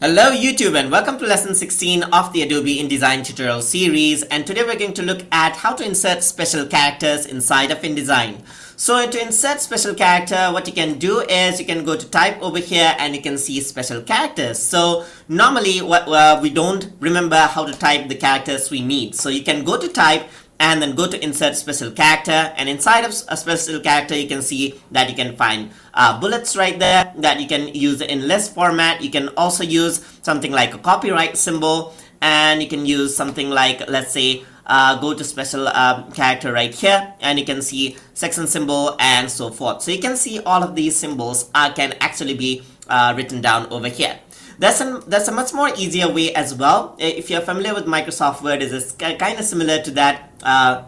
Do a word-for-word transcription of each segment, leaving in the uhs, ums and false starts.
Hello YouTube and welcome to lesson sixteen of the Adobe InDesign tutorial series, and today we're going to look at how to insert special characters inside of InDesign. So to insert special character, what you can do is you can go to type over here and you can see special characters. So normally what uh, we don't remember how to type the characters we need. So you can go to type and then go to insert special character, and inside of a special character you can see that you can find uh, bullets right there that you can use in list format. You can also use something like a copyright symbol, and you can use something like, let's say, uh, go to special uh, character right here, and you can see section symbol and so forth. So you can see all of these symbols uh, can actually be uh, written down over here. That's a, that's a much more easier way as well. If you're familiar with Microsoft Word, it's kind of similar to that. Uh,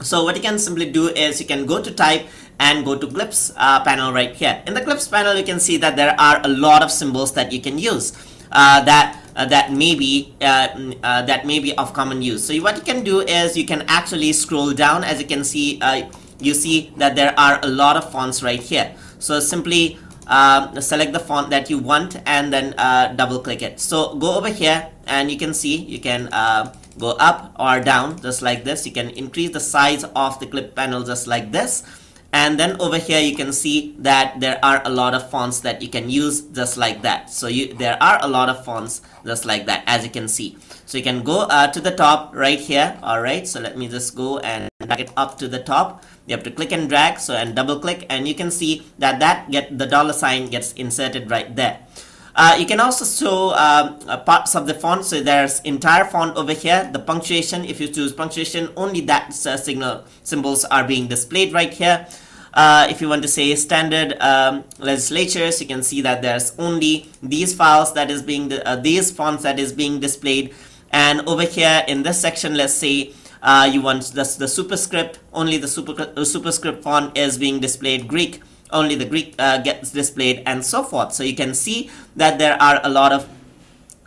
so what you can simply do is you can go to type and go to Glyphs uh, panel right here. In the Glyphs panel, you can see that there are a lot of symbols that you can use uh, that uh, that may be uh, uh, that may be of common use. So what you can do is you can actually scroll down. As you can see, uh, you see that there are a lot of fonts right here. So simply Uh, select the font that you want and then uh, double click it. So go over here and you can see you can uh, go up or down just like this. You can increase the size of the clip panel just like this, and then over here you can see that there are a lot of fonts that you can use just like that. So you there are a lot of fonts just like that, as you can see. So you can go uh, to the top right here. Alright, so let me just go and drag it up to the top. You have to click and drag, so and double click, and you can see that that get the dollar sign gets inserted right there. Uh, you can also show um, uh, parts of the font. So there's entire font over here. The punctuation, if you choose punctuation, only that uh, signal symbols are being displayed right here. Uh, if you want to say standard um, legislatures, you can see that there's only these files that is being uh, these fonts that is being displayed. And over here in this section, let's say Uh, you want the, the superscript, only the super, uh, superscript font is being displayed, Greek, only the Greek uh, gets displayed, and so forth. So you can see that there are a lot of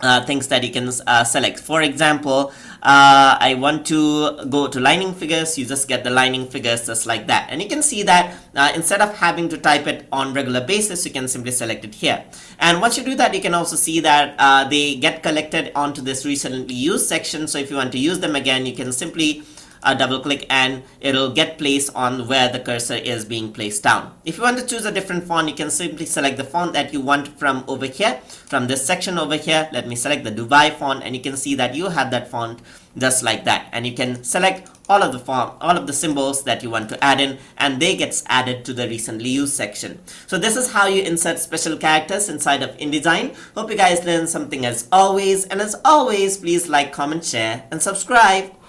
uh, things that you can uh, select. For example, uh, I want to go to lining figures, you just get the lining figures just like that. And you can see that uh, instead of having to type it on regular basis, you can simply select it here. And once you do that, you can also see that uh, they get collected onto this recently used section. So if you want to use them again, you can simply uh, double click and it'll get placed on where the cursor is being placed down. If you want to choose a different font, you can simply select the font that you want from over here, from this section over here. Let me select the Dubai font, and you can see that you have that font just like that. And you can select all of the form, all of the symbols that you want to add in, and they gets added to the recently used section. So this is how you insert special characters inside of InDesign. Hope you guys learned something as always, and as always, please like, comment, share, and subscribe.